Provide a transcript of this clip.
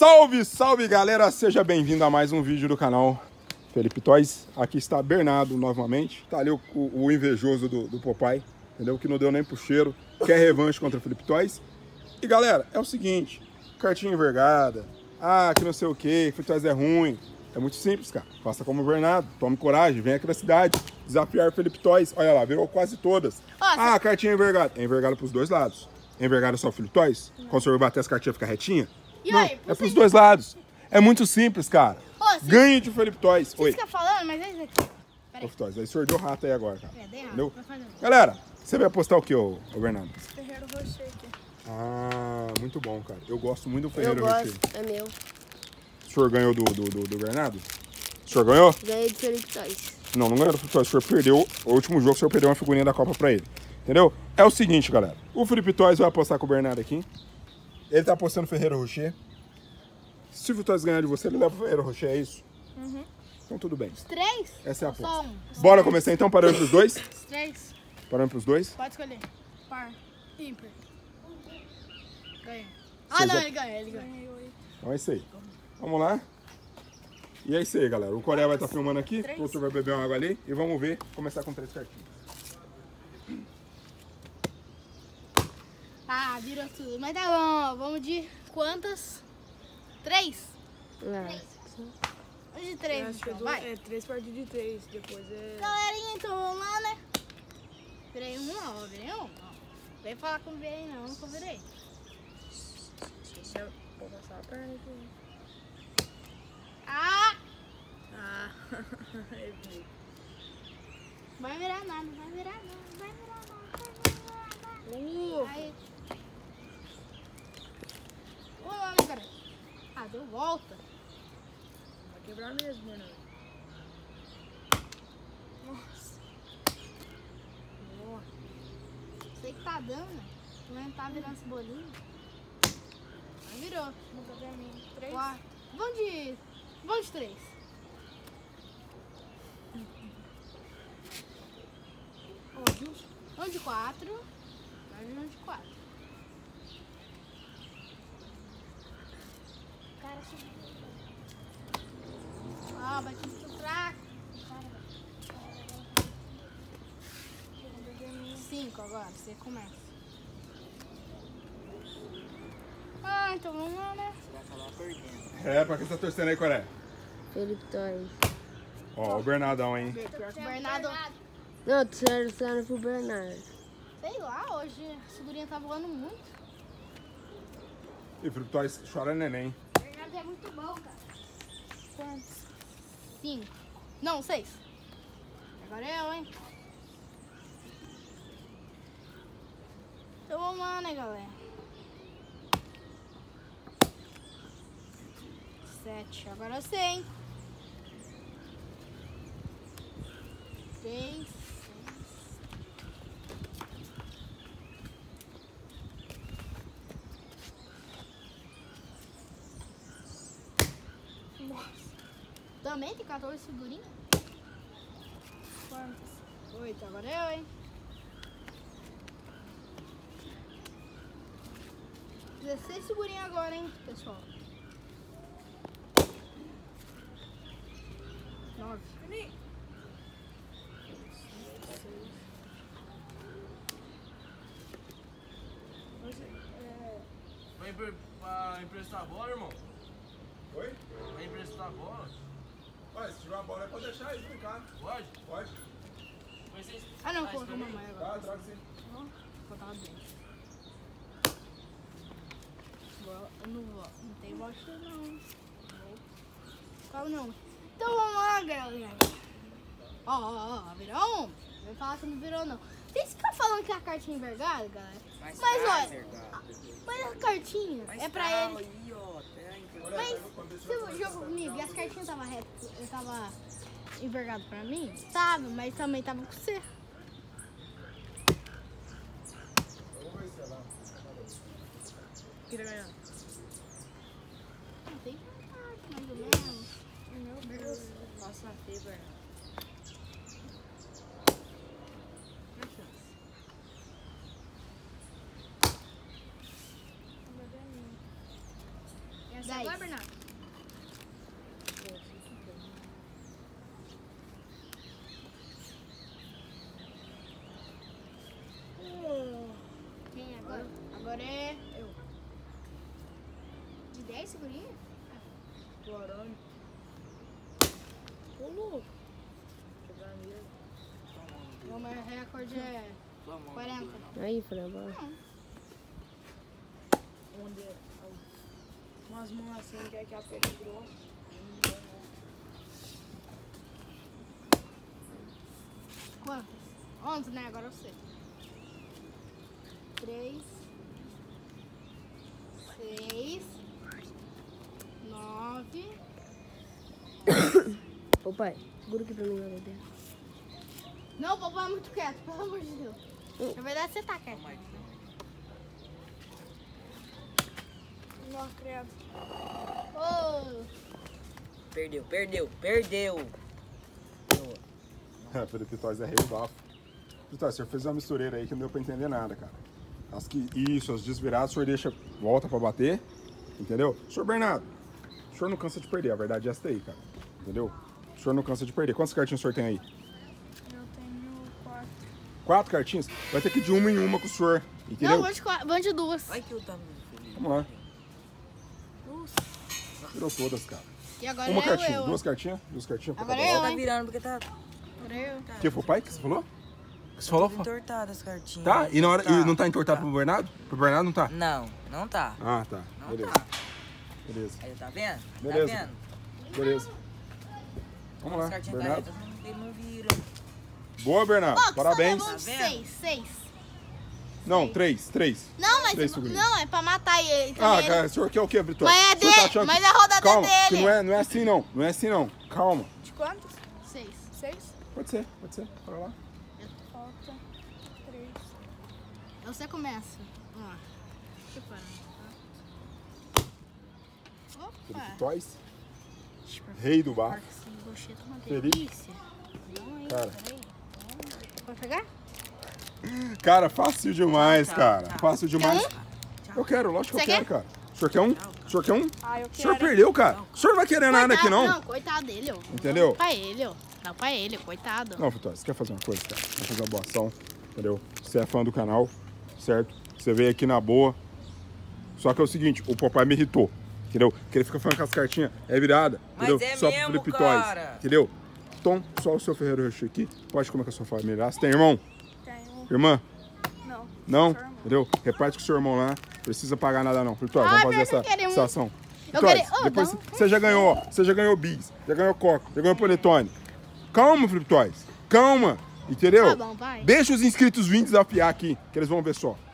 Salve, salve galera, seja bem-vindo a mais um vídeo do canal Felipe Toys. Aqui está Bernardo novamente, tá ali o invejoso do Popeye, entendeu? Que não deu nem pro cheiro, quer revanche contra o Felipe Toys. E galera, é o seguinte, cartinha envergada, que não sei o que, Felipe Toys é ruim. É muito simples, cara, faça como o Bernardo, tome coragem, vem aqui na cidade, desafiar Felipe Toys. Olha lá, virou quase todas. Nossa. Cartinha envergada, é envergada pros dois lados. É envergada só o Felipe Toys? Quando o senhor bater as cartinhas fica retinha? E não, aí, é pros dois lados. É muito simples, cara. Ganhe de Felipe Toys. Você fica falando, mas é isso aqui. Ô, Toys, aí sordeu o rato aí agora, cara. É, dei rato. Galera, você vai apostar o que, ô Bernardo? Ferrero Rocher aqui. Muito bom, cara. Eu gosto muito do Ferrero Rocher. É meu. O senhor ganhou do Bernardo? O senhor ganhou? Ganhei do Felipe Toys. Não, não ganhou do Felipe Toys. O senhor perdeu. O último jogo, o senhor perdeu uma figurinha da Copa pra ele. Entendeu? É o seguinte, galera. O Felipe Toys vai apostar com o Bernardo aqui. Ele tá apostando Ferrero Rocher. Se o Felipe Toys ganhar de você, ele leva o Ferrero Rocher, é isso? Uhum. Então tudo bem. Os três? Essa é a aposta. Bora começar então, parando pros dois? Os três. Parando pros dois? Pode escolher. Par, ímpar. Ganha. Não, ele ganha, ele ganha. Então é isso aí. Vamos lá. E é isso aí, galera. O Coreia vai estar filmando aqui, o outro vai beber uma água ali e vamos ver, começar com três cartinhas. Virou tudo. Mas tá bom, vamos de quantas? Três? Três. De três, acho então, que vai. É três partidas de três, depois é... Galerinha, então vamos lá, né? Virei um não, virei um não. Vem falar com o virei não, não com o virei. Deixa eu... Vou passar a perna aqui. Vai virar nada, vai virar nada, vai virar nada, vai virar nada. Aí... deu volta. Vai quebrar mesmo, Bernardo. Nossa. Boa. Sei que tá dando, né? Não tá virando esse bolinho. Mas virou. Mudou pra mim. Três. Quatro. Vamos de três. Vamos de quatro. Vamos de quatro. Batista fraco. 5 agora, você começa. Então vamos lá, né? Você vai falar perdendo. Pra que você tá torcendo aí, Coré? Felipe Toys. O Bernardão, hein? Bernardo. Não, tu torcendo pro Bernardo. Sei lá, hoje a segurinha tá voando muito. E o Felipe Toys chora neném. Bernardo é muito bom, cara. Quantos? 5. Não, 6. Agora é eu, hein? Então vamos lá, né, galera? 7. Agora eu sei, hein? 3. Também tem 14 figurinhas. Quantas? 8, agora eu, hein? 16 figurinhas agora, hein, pessoal? 9. Vai emprestar a bola, irmão? Oi? Vai emprestar a bola? Se tiver uma bola, pode deixar ele brincar. Pode? Pode. Não, coloca a mamãe agora. Traga sim. Vou botar uma dentro. Não tem bosta, não. Qual não? Então vamos lá, galera. Virou um. Vai falar que não virou, não. Vocês ficam falando que é a cartinha envergada, galera? Mas olha, mas a cartinha é pra ele. Mas se eu jogo comigo e as cartinhas estavam retas, eu tava envergado pra mim, sabe? Mas também tava com você. Não tem vontade, mais ou menos. Meu Deus. Nossa, febre. 10. Vai, Bernardo. Quem agora? Agora é eu. De 10, segurinha? Guarani. Ô, louco. O meu recorde é 40. Aí, Fran, bora. Onde é? Umas mãos assim, que é a pele grossa. Quantas? 11, né? Agora você. 3, 6, 9. Ô pai, segura aqui pra mim, meu Deus. Não, papai é muito quieto, pelo amor de Deus. Na verdade você tá quieto. Não credo. Oh. Perdeu. É, Felipe Toys é rei do bafo. Felipe Toys, o senhor fez uma mistureira aí que não deu pra entender nada, cara. As que, isso, as desviradas, o senhor deixa, volta pra bater, entendeu? Senhor Bernardo, o senhor não cansa de perder, a verdade é essa aí, cara. Entendeu? O senhor não cansa de perder. Quantas cartinhas o senhor tem aí? Quatro cartinhas? Vai ter que ir de uma em uma com o senhor, entendeu? Não, vou de duas. Ai, que eu tava feliz. Vamos lá. Virou todas, cara. E agora uma cartinha, eu. Duas cartinhas. Agora eu, tá virando, porque tá... Agora eu. Que foi o pai que você falou? Que você falou? Entortada as cartinhas. Tá? E, na hora, tá. E não tá entortado tá. Pro Bernardo? Pro Bernardo não tá? Não tá. Ah, tá. Não beleza. Tá. Beleza. Aí, tá vendo? Beleza. Tá vendo? Beleza. Vamos lá, Bernardo. Boa, Bernardo. Pô, parabéns. Tá seis. Não, três. Não, mas não, é pra matar ele. Então ah, cara, o senhor quer o quê, Vitor? Mas é dele, tá achando... mas a rodada calma, é dele. Não é assim não. Calma. De quantos? Seis? Pode ser. Bora lá. Falta 3. Você começa. Vamos lá. Deixa eu parar. Opa. Felipe Toys. Rei do bar. Felipe. Cara. Pode pegar? Cara, fácil demais, cara. Fácil demais. Eu quero, lógico que eu quero, cara. O senhor quer um? O senhor quer um? Ah, eu quero. O senhor perdeu, cara. O senhor não vai querer nada aqui, não. Não, coitado dele, ó. Entendeu? Dá pra ele, coitado. Não, Vitória, você quer fazer uma coisa, cara? Vamos fazer uma boa ação, entendeu? Você é fã do canal, certo? Você veio aqui na boa. Só que é o seguinte, o papai me irritou, entendeu? Porque ele fica falando com as cartinhas, é virada, entendeu? Mas é só mesmo, Felipe Toys, entendeu? Tom, só o seu Ferrero Rocher aqui. Pode comer com a sua família. Você tem irmão? Tenho. Irmã? Não? Entendeu? Reparte com o seu irmão lá. Precisa pagar nada não. Felipe Toys, vamos fazer essa ação. Eu queria... Depois você já ganhou, ó. Você já ganhou Bigs, já ganhou Coca, já ganhou Panetone. Calma, Felipe Toys. Calma. Entendeu? Tá bom, vai. Deixa os inscritos virem desafiar aqui, que eles vão ver só.